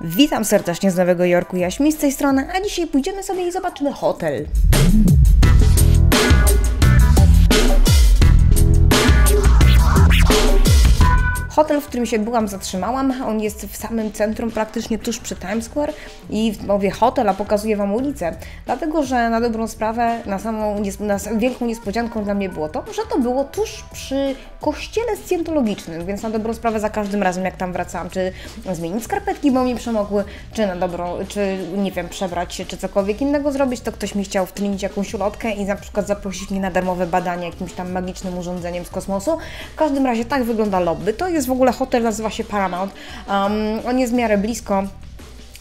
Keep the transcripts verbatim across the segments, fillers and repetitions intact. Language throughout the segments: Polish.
Witam serdecznie z Nowego Jorku, Jaśmi z tej strony, a dzisiaj pójdziemy sobie i zobaczymy hotel. Hotel, w którym się byłam, zatrzymałam, on jest w samym centrum, praktycznie tuż przy Times Square i mówię hotel, a pokazuję Wam ulicę, dlatego że na dobrą sprawę, na samą na wielką niespodzianką dla mnie było to, że to było tuż przy kościele scjentologicznym, więc na dobrą sprawę za każdym razem jak tam wracałam, czy zmienić skarpetki, bo mi przemokły, czy na dobro, czy nie wiem, przebrać się, czy cokolwiek innego zrobić, to ktoś mi chciał wtrynić jakąś ulotkę i na przykład zaprosić mnie na darmowe badanie jakimś tam magicznym urządzeniem z kosmosu. W każdym razie tak wygląda lobby, to jest w ogóle hotel, nazywa się Paramount, um, on jest w miarę blisko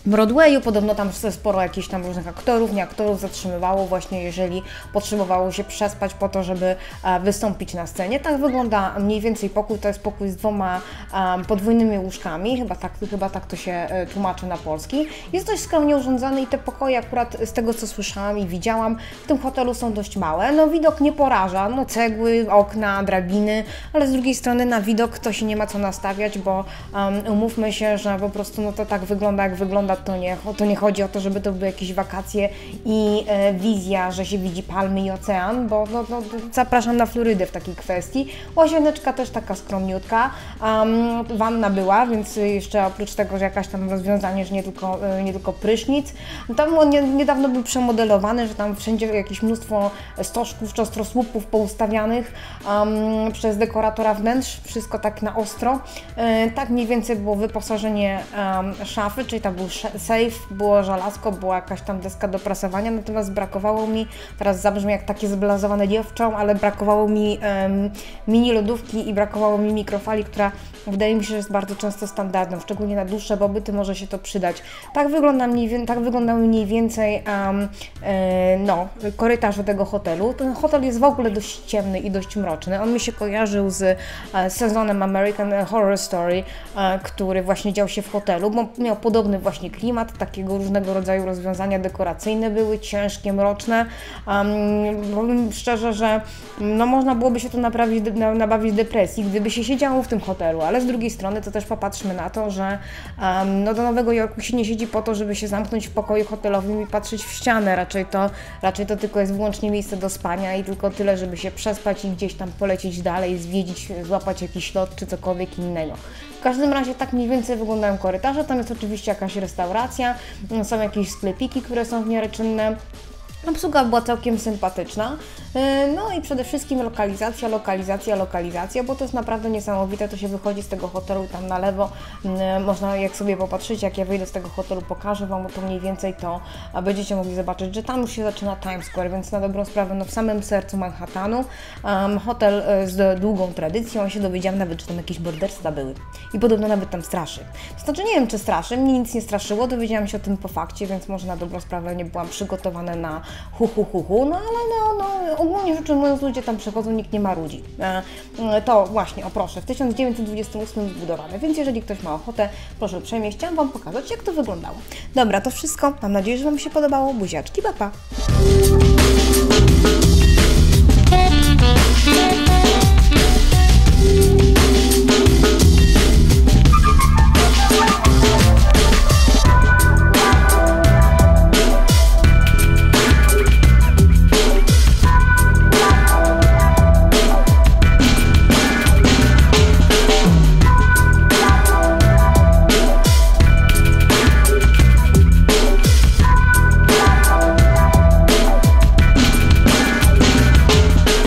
Broadwayu, podobno tam sporo jakichś tam różnych aktorów, nie aktorów zatrzymywało właśnie, jeżeli potrzebowało się przespać po to, żeby e, wystąpić na scenie. Tak wygląda mniej więcej pokój, to jest pokój z dwoma e, podwójnymi łóżkami, chyba tak, chyba tak to się e, tłumaczy na polski. Jest dość skromnie urządzony i te pokoje akurat z tego, co słyszałam i widziałam, w tym hotelu są dość małe. No widok nie poraża, no cegły, okna, drabiny, ale z drugiej strony na widok to się nie ma co nastawiać, bo um, umówmy się, że po prostu no to tak wygląda, jak wygląda. To nie, to nie chodzi o to, żeby to były jakieś wakacje i e, wizja, że się widzi palmy i ocean, bo no, no, zapraszam na Florydę w takiej kwestii. Łazieneczka też taka skromniutka, um, wanna była, więc jeszcze oprócz tego, że jakaś tam rozwiązanie, że nie tylko, e, nie tylko prysznic. Tam on nie, niedawno był przemodelowany, że tam wszędzie jakieś mnóstwo stożków, czostrosłupów poustawianych um, przez dekoratora wnętrz, wszystko tak na ostro. E, tak mniej więcej było wyposażenie um, szafy, czyli tam był sejf, było żelazko, była jakaś tam deska do prasowania, natomiast brakowało mi, teraz zabrzmi jak takie zblazowane dziewczą, ale brakowało mi um, mini lodówki i brakowało mi mikrofali, która wydaje mi się, że jest bardzo często standardem, szczególnie na dłuższe pobyty może się to przydać. Tak wygląda mniej, tak wyglądał mniej więcej um, e, no, korytarz do tego hotelu. Ten hotel jest w ogóle dość ciemny i dość mroczny. On mi się kojarzył z e, sezonem American Horror Story, e, który właśnie dział się w hotelu, bo miał podobny właśnie klimat, takiego różnego rodzaju rozwiązania dekoracyjne były, ciężkie, mroczne. Um, szczerze, że no, można byłoby się tu naprawić, nabawić depresji, gdyby się siedziało w tym hotelu, ale z drugiej strony to też popatrzmy na to, że um, no, do Nowego Jorku się nie siedzi po to, żeby się zamknąć w pokoju hotelowym i patrzeć w ścianę. Raczej to, raczej to tylko jest wyłącznie miejsce do spania i tylko tyle, żeby się przespać i gdzieś tam polecieć dalej, zwiedzić, złapać jakiś lot czy cokolwiek innego. W każdym razie tak mniej więcej wyglądają korytarze, tam jest oczywiście jakaś restauracja, są jakieś sklepiki, które są w miarę czynne. Obsługa była całkiem sympatyczna, no i przede wszystkim lokalizacja, lokalizacja, lokalizacja, bo to jest naprawdę niesamowite, to się wychodzi z tego hotelu tam na lewo, można jak sobie popatrzeć, jak ja wyjdę z tego hotelu, pokażę Wam to mniej więcej, to będziecie mogli zobaczyć, że tam już się zaczyna Times Square, więc na dobrą sprawę no, w samym sercu Manhattanu, um, hotel z długą tradycją, się dowiedziałam nawet, że tam jakieś borderstwa były i podobno nawet tam straszy, to znaczy nie wiem czy straszy, mnie nic nie straszyło, dowiedziałam się o tym po fakcie, więc może na dobrą sprawę nie byłam przygotowana na hu, hu, hu, hu, no ale no, no, ogólnie rzecz ujmując, ludzie tam przechodzą, nikt nie ma ludzi. E, to właśnie, o proszę, w tysiąc dziewięćset dwudziestym ósmym zbudowane, więc jeżeli ktoś ma ochotę, proszę uprzejmie, chciałam Wam pokazać, jak to wyglądało. Dobra, to wszystko, mam nadzieję, że Wam się podobało, buziaczki, pa, pa.